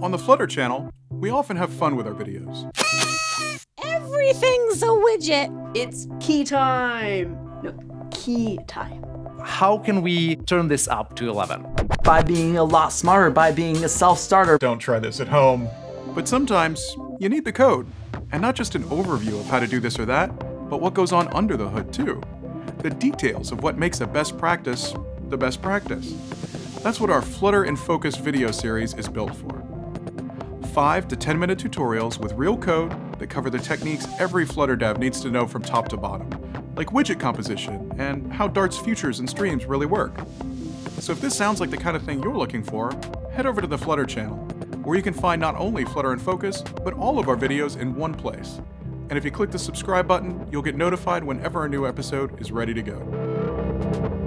On the Flutter channel, we often have fun with our videos. Everything's a widget. It's key time. No, key time. How can we turn this up to 11? By being a lot smarter, by being a self-starter. Don't try this at home. But sometimes you need the code, and not just an overview of how to do this or that, but what goes on under the hood too. The details of what makes a best practice the best practice. That's what our Flutter in Focus video series is built for. 5 to 10-minute tutorials with real code that cover the techniques every Flutter dev needs to know from top to bottom, like widget composition and how Dart's futures and streams really work. So if this sounds like the kind of thing you're looking for, head over to the Flutter channel, where you can find not only Flutter in Focus, but all of our videos in one place. And if you click the subscribe button, you'll get notified whenever a new episode is ready to go.